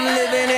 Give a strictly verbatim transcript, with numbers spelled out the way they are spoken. I'm living in